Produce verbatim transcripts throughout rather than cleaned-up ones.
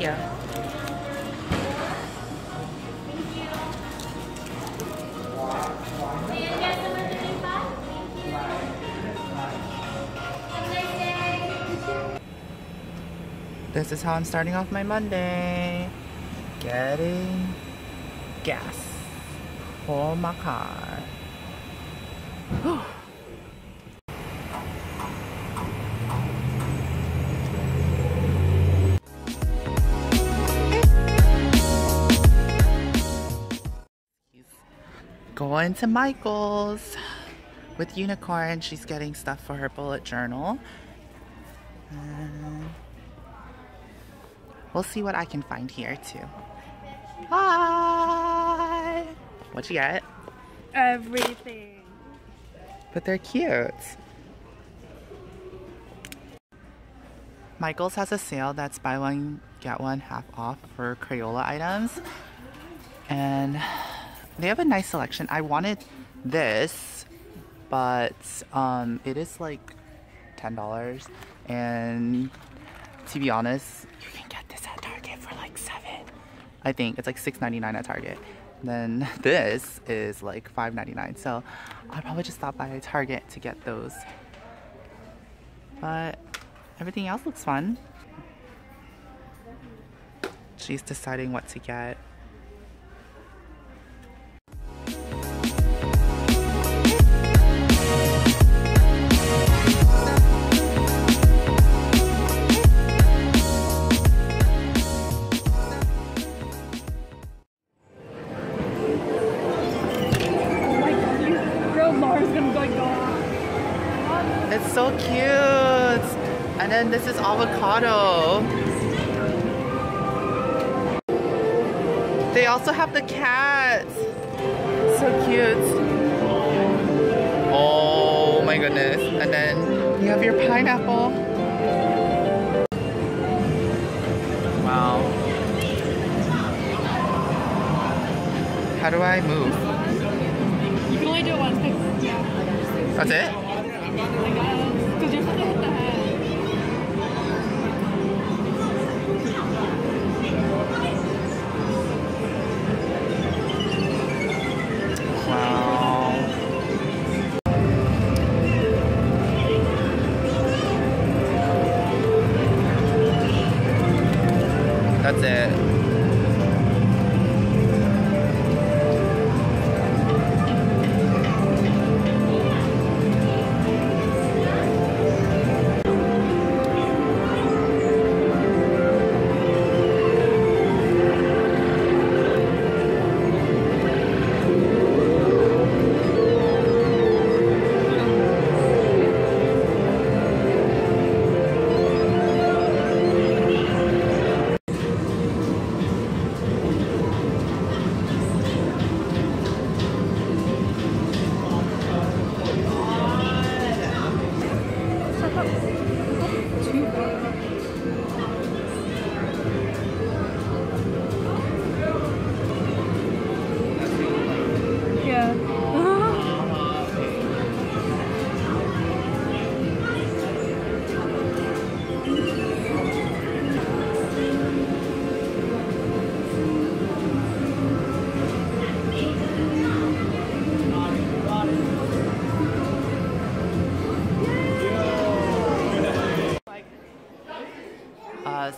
Yeah. This is how I'm starting off my Monday. Getting gas for my car. Going to Michael's with Unicorn. She's getting stuff for her bullet journal. And we'll see what I can find here too. Hi! What'd you get? Everything. But they're cute. Michael's has a sale that's buy one, get one half off for Crayola items. And they have a nice selection. I wanted this, but um, it is like ten dollars. And to be honest, you can get this at Target for like seven. I think it's like six ninety-nine at Target. Then this is like five ninety-nine. So I'll probably just stop by Target to get those. But everything else looks fun. She's deciding what to get. It's so cute. And then this is avocado. They also have the cat. So cute. Oh my goodness. And then you have your pineapple. Wow. How do I move? You can only do it once. That's it? That's it.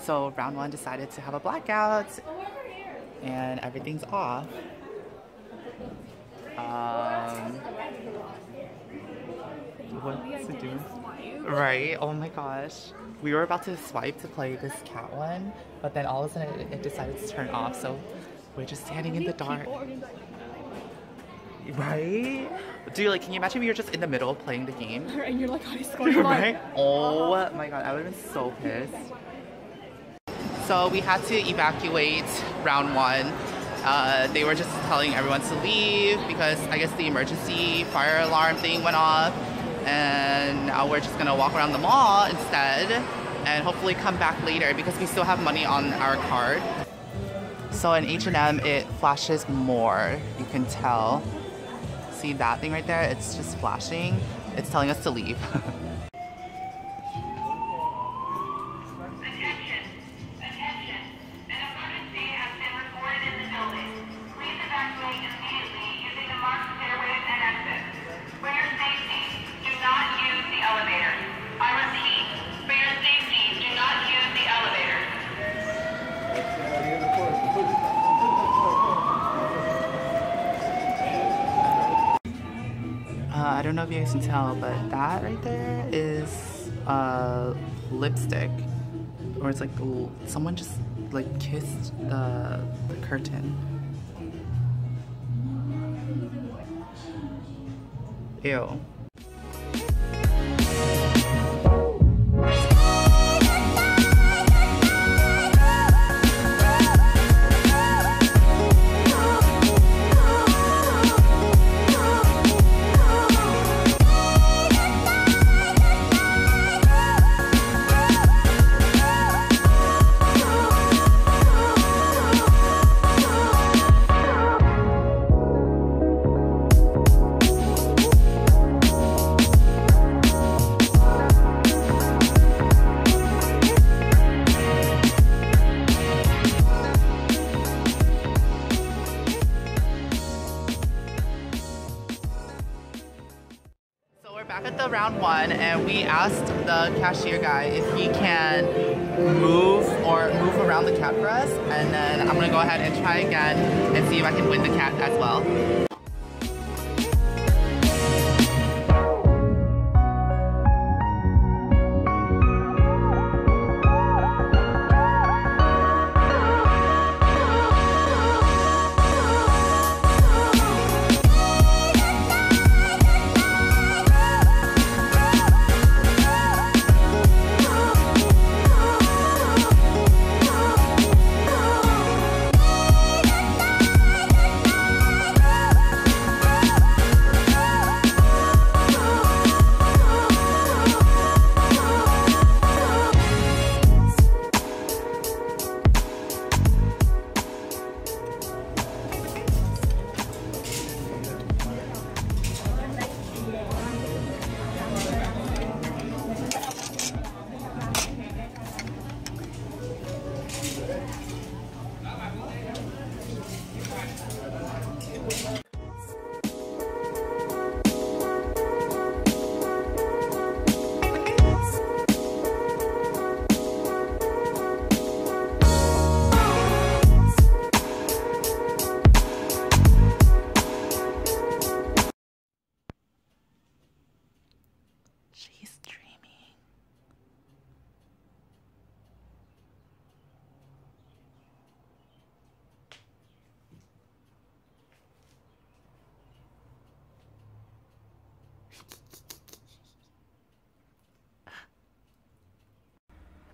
So round one decided to have a blackout and everything's off. Um, what to do? Right, oh my gosh. We were about to swipe to play this cat one, but then all of a sudden it, it decided to turn off, so we're just standing in the dark. Right? Dude, like, can you imagine if you're just in the middle playing the game? And you're like, I scored. Right? Oh my god, I would have been so pissed. So we had to evacuate round one. Uh, they were just telling everyone to leave because I guess the emergency fire alarm thing went off, and now we're just gonna walk around the mall instead and hopefully come back later because we still have money on our card. So in H and M, it flashes more. You can tell. See that thing right there? It's just flashing. It's telling us to leave. know if you guys can tell, but that right there is uh, lipstick, or it's like someone just like kissed the, the curtain. Ew. Round one, and we asked the cashier guy if he can move or move around the cat for us, and then I'm gonna go ahead and try again and see if I can win the cat as well.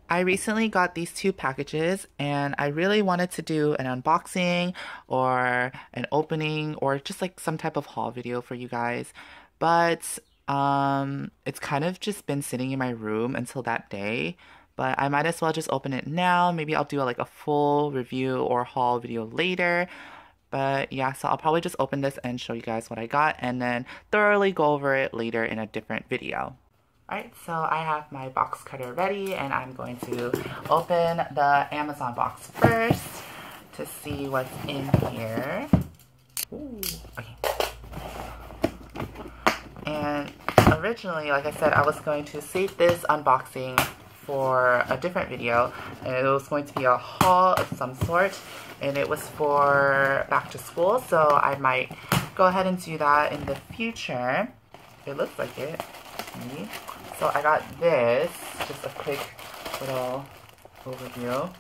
I recently got these two packages, and I really wanted to do an unboxing or an opening or just like some type of haul video for you guys, but um, it's kind of just been sitting in my room until that day, but I might as well just open it now. Maybe I'll do like a full review or haul video later, but yeah, so I'll probably just open this and show you guys what I got and then thoroughly go over it later in a different video. Alright, so I have my box cutter ready, and I'm going to open the Amazon box first to see what's in here. Ooh, okay. And originally, like I said, I was going to save this unboxing for a different video, and it was going to be a haul of some sort, and it was for back to school, so I might go ahead and do that in the future. It looks like it. Maybe. So I got this, just a quick little overview.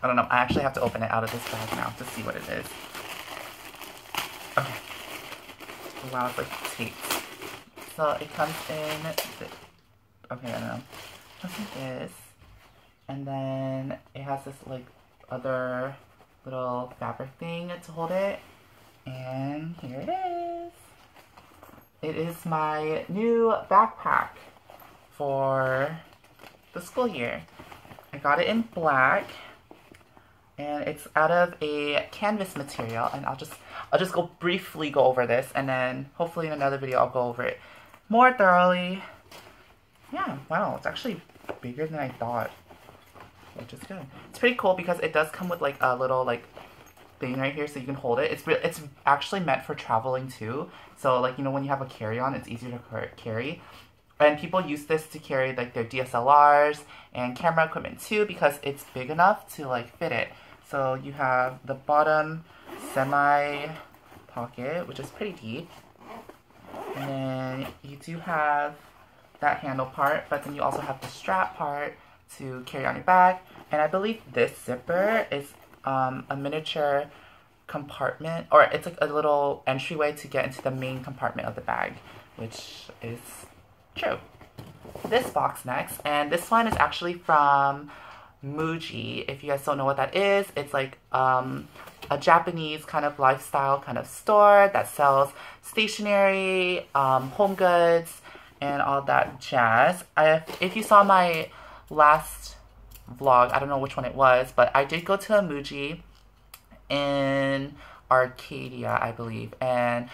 I don't know, I actually have to open it out of this bag now to see what it is. Okay. Wow, it's like tape. So it comes in, this. Okay, I don't know. It comes in this, and then it has this like other little fabric thing to hold it, and here it is. It is my new backpack for the school year. I got it in black, and it's out of a canvas material, and I'll just I'll just go briefly go over this, and then hopefully in another video I'll go over it more thoroughly. Yeah, wow, it's actually bigger than I thought, which is good. It's pretty cool because it does come with like a little like thing right here so you can hold it. It's it's actually meant for traveling too. So like, you know, when you have a carry-on, it's easier to carry. And people use this to carry like their D S L Rs and camera equipment too because it's big enough to like fit it. So you have the bottom semi pocket, which is pretty deep. And then you do have that handle part, but then you also have the strap part to carry on your bag. And I believe this zipper is um, a miniature compartment, or it's like a little entryway to get into the main compartment of the bag, which is true. This box next, and this one is actually from Muji. If you guys don't know what that is, it's like um, a Japanese kind of lifestyle kind of store that sells stationery, um, home goods, and all that jazz. I, if you saw my last vlog, I don't know which one it was, but I did go to a Muji in Arcadia, I believe, and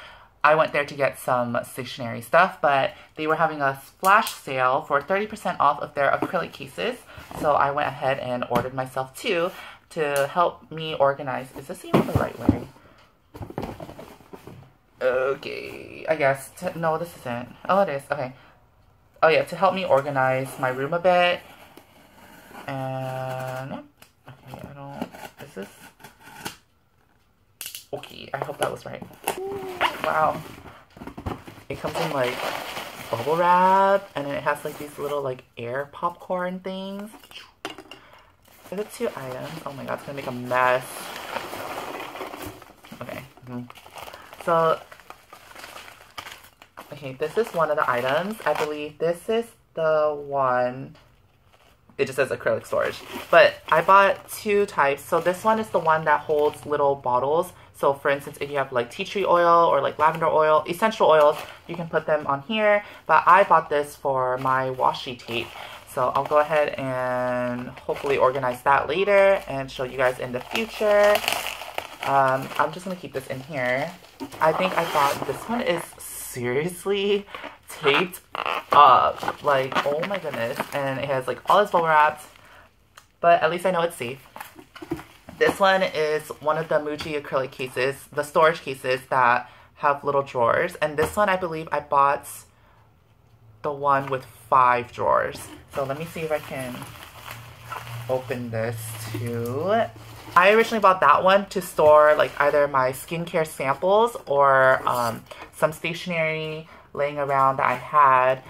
I went there to get some stationery stuff, but they were having a flash sale for thirty percent off of their acrylic cases. So I went ahead and ordered myself two to help me organize. Is this even the right way? Okay, I guess. To, no, this isn't. Oh, it is. Okay. Oh, yeah, to help me organize my room a bit. And, okay, I don't, is this? Okay, I hope that was right. Wow. It comes in like bubble wrap, and then it has like these little like air popcorn things. Are the two items? Oh my god, it's gonna make a mess. Okay. Mm-hmm. So, okay, this is one of the items. I believe this is the one. It just says acrylic storage. But I bought two types. So this one is the one that holds little bottles. So for instance, if you have like tea tree oil or like lavender oil, essential oils, you can put them on here. But I bought this for my washi tape. So I'll go ahead and hopefully organize that later and show you guys in the future. Um, I'm just gonna keep this in here. I think I thought this one is seriously taped up. Like, oh my goodness. And it has like all this bubble wrap, but at least I know it's safe. This one is one of the Muji acrylic cases, the storage cases that have little drawers. And this one, I believe I bought the one with five drawers. So let me see if I can open this too. I originally bought that one to store like either my skincare samples or um, some stationery laying around that I had.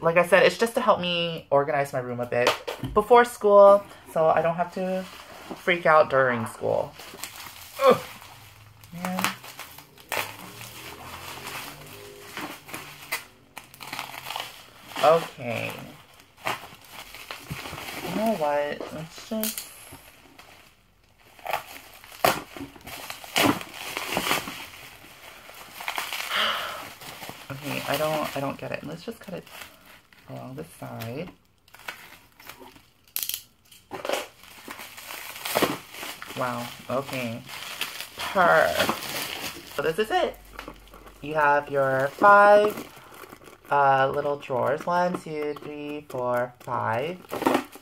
Like I said, it's just to help me organize my room a bit before school, so I don't have to freak out during school. Ugh. Man. Okay. You know what? Let's just... Okay, I don't, I don't get it. Let's just cut it along the side. Wow, okay. Perfect. So this is it. You have your five uh, little drawers. One, two, three, four, five.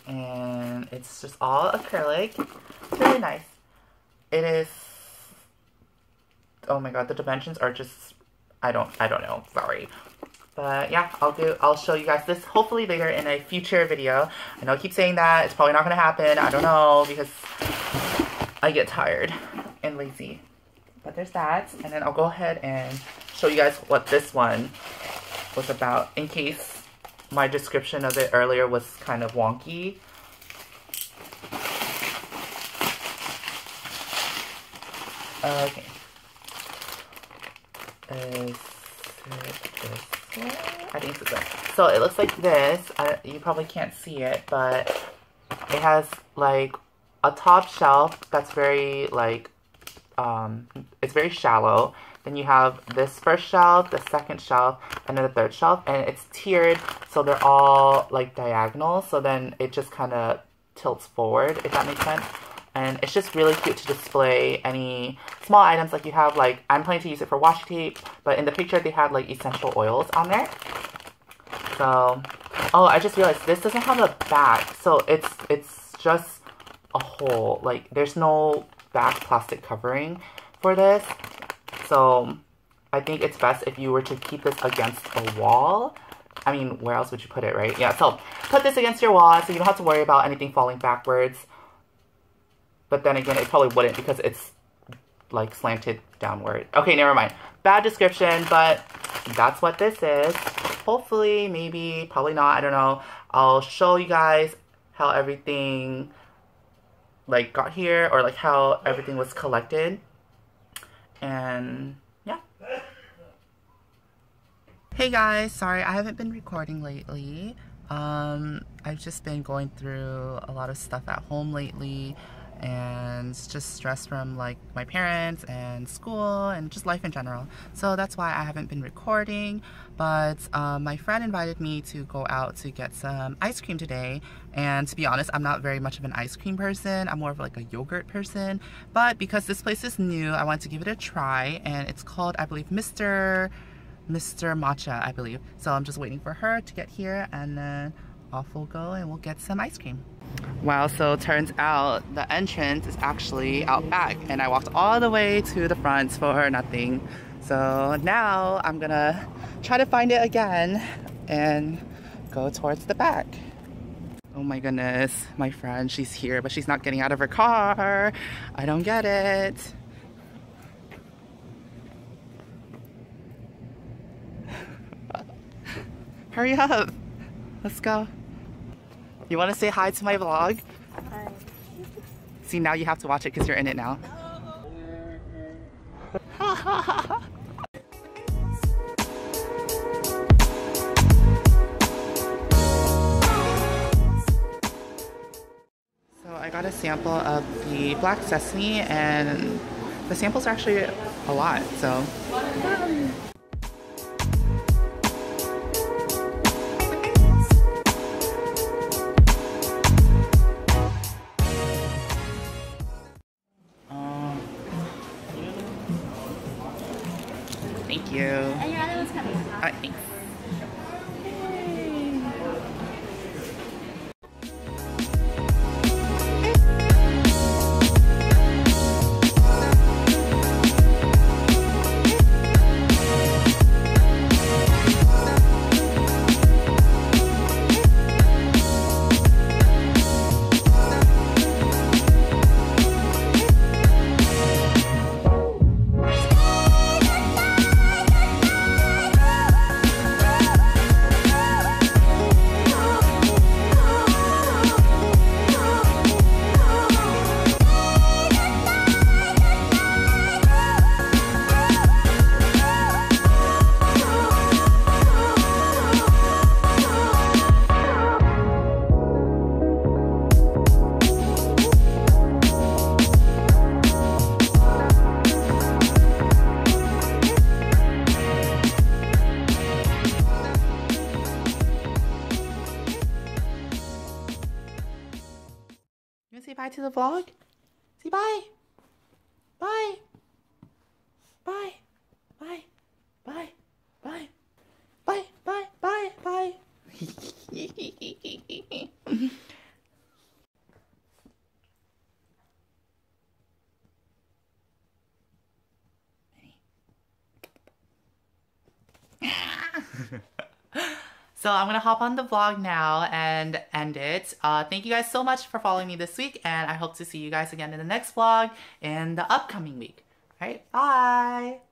And it's just all acrylic. It's really nice. It is, oh my god, the dimensions are just, I don't, I don't know, sorry. But yeah, I'll do, I'll show you guys this hopefully later in a future video. I know I keep saying that, it's probably not gonna happen, I don't know, because I get tired and lazy. But there's that. And then I'll go ahead and show you guys what this one was about, in case my description of it earlier was kind of wonky. Okay. Is it this one? I think it's this one. So it looks like this. I, you probably can't see it, but it has like a top shelf that's very, like, um, it's very shallow. Then you have this first shelf, the second shelf, and then the third shelf. And it's tiered, so they're all, like, diagonal. So then it just kind of tilts forward, if that makes sense. And it's just really cute to display any small items like you have. Like, I'm planning to use it for washi tape, but in the picture they had, like, essential oils on there. So, oh, I just realized this doesn't have a back. So it's, it's just a hole, like there's no back plastic covering for this, so I think it's best if you were to keep this against a wall. I mean, where else would you put it, right? Yeah, so put this against your wall so you don't have to worry about anything falling backwards. But then again, it probably wouldn't because it's like slanted downward. Okay, never mind. Bad description, but that's what this is. Hopefully, maybe, probably not, I don't know. I'll show you guys how everything like got here, or like how everything was collected. And yeah. Hey guys, sorry I haven't been recording lately. Um, I've just been going through a lot of stuff at home lately, and just stress from like my parents and school and just life in general. So that's why I haven't been recording, but um, my friend invited me to go out to get some ice cream today. And to be honest, I'm not very much of an ice cream person. I'm more of like a yogurt person. But because this place is new, I wanted to give it a try, and it's called, I believe, Mister Mister Matcha, I believe. So I'm just waiting for her to get here, and then off we'll go and we'll get some ice cream. Wow, so it turns out the entrance is actually out back, and I walked all the way to the front for nothing. So now I'm gonna try to find it again and go towards the back. Oh my goodness, my friend, she's here, but she's not getting out of her car. I don't get it. Hurry up. Let's go. You want to say hi to my vlog? Hi. See, now you have to watch it because you're in it now. No. So I got a sample of the black sesame, and the samples are actually a lot, so. Yay. Thank you. And your other one's coming. I think. To the vlog. See, bye. Bye. Bye. Bye. Bye. Bye. Bye. Bye. Bye. Bye. So I'm gonna hop on the vlog now and end it. Uh, thank you guys so much for following me this week, and I hope to see you guys again in the next vlog in the upcoming week. All right, bye.